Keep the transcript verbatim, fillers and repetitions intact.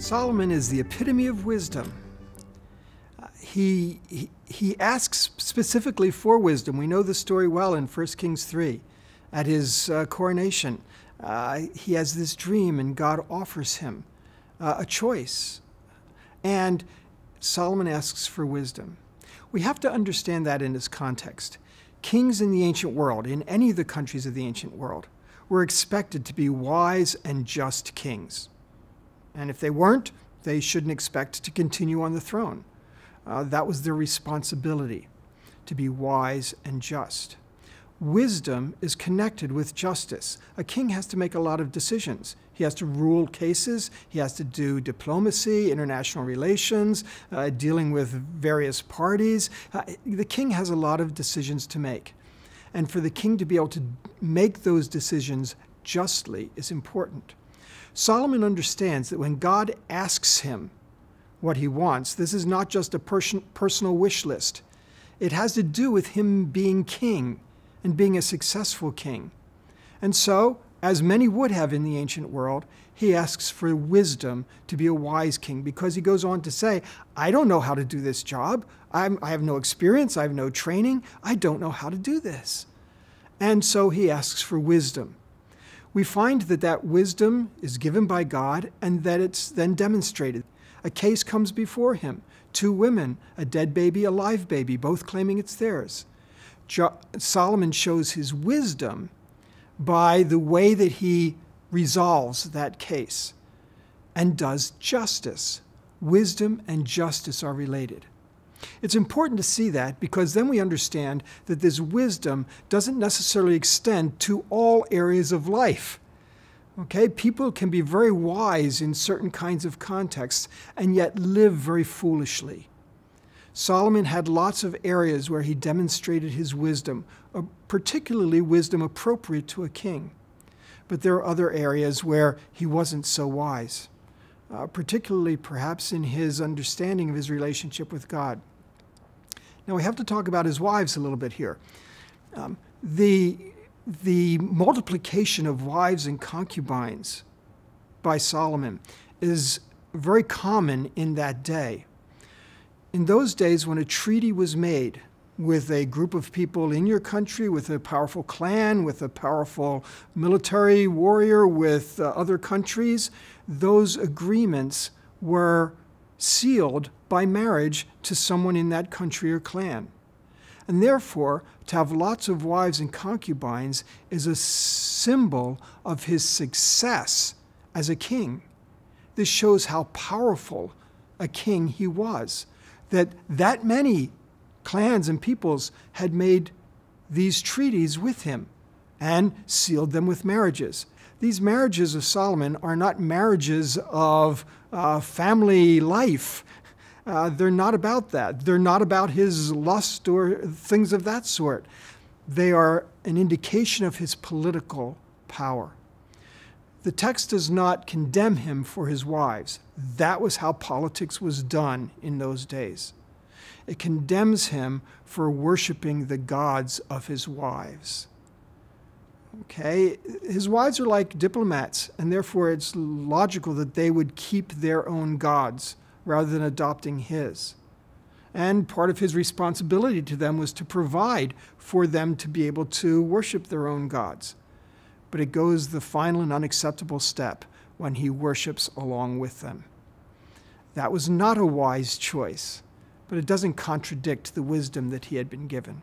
Solomon is the epitome of wisdom. Uh, he, he, he asks specifically for wisdom. We know the story well in First Kings three. At his uh, coronation, uh, he has this dream, and God offers him uh, a choice. And Solomon asks for wisdom. We have to understand that in its context. Kings in the ancient world, in any of the countries of the ancient world, were expected to be wise and just kings. And if they weren't, they shouldn't expect to continue on the throne. Uh, that was their responsibility, to be wise and just. Wisdom is connected with justice. A king has to make a lot of decisions. He has to rule cases. He has to do diplomacy, international relations, uh, dealing with various parties. Uh, the king has a lot of decisions to make. And for the king to be able to make those decisions justly is important. Solomon understands that when God asks him what he wants, this is not just a pers- personal wish list. It has to do with him being king and being a successful king. And so, as many would have in the ancient world, he asks for wisdom to be a wise king, because he goes on to say, I don't know how to do this job. I'm, I have no experience. I have no training. I don't know how to do this. And so he asks for wisdom. We find that that wisdom is given by God and that it's then demonstrated. A case comes before him. Two women, a dead baby, a live baby, both claiming it's theirs. Jo- Solomon shows his wisdom by the way that he resolves that case and does justice. Wisdom and justice are related. It's important to see that, because then we understand that this wisdom doesn't necessarily extend to all areas of life. Okay? People can be very wise in certain kinds of contexts and yet live very foolishly. Solomon had lots of areas where he demonstrated his wisdom, particularly wisdom appropriate to a king. But there are other areas where he wasn't so wise, uh, particularly perhaps in his understanding of his relationship with God. Now, we have to talk about his wives a little bit here. Um, the, the multiplication of wives and concubines by Solomon is very common in that day. In those days, when a treaty was made with a group of people in your country, with a powerful clan, with a powerful military warrior, with uh, other countries, those agreements were sealed by marriage to someone in that country or clan. And therefore, to have lots of wives and concubines is a symbol of his success as a king. This shows how powerful a king he was, that that many clans and peoples had made these treaties with him and sealed them with marriages. These marriages of Solomon are not marriages of uh, family life. Uh, they're not about that. They're not about his lust or things of that sort. They are an indication of his political power. The text does not condemn him for his wives. That was how politics was done in those days. It condemns him for worshiping the gods of his wives. Okay, his wives are like diplomats, and therefore it's logical that they would keep their own gods rather than adopting his. And part of his responsibility to them was to provide for them to be able to worship their own gods. But it goes the final and unacceptable step when he worships along with them. That was not a wise choice, but it doesn't contradict the wisdom that he had been given.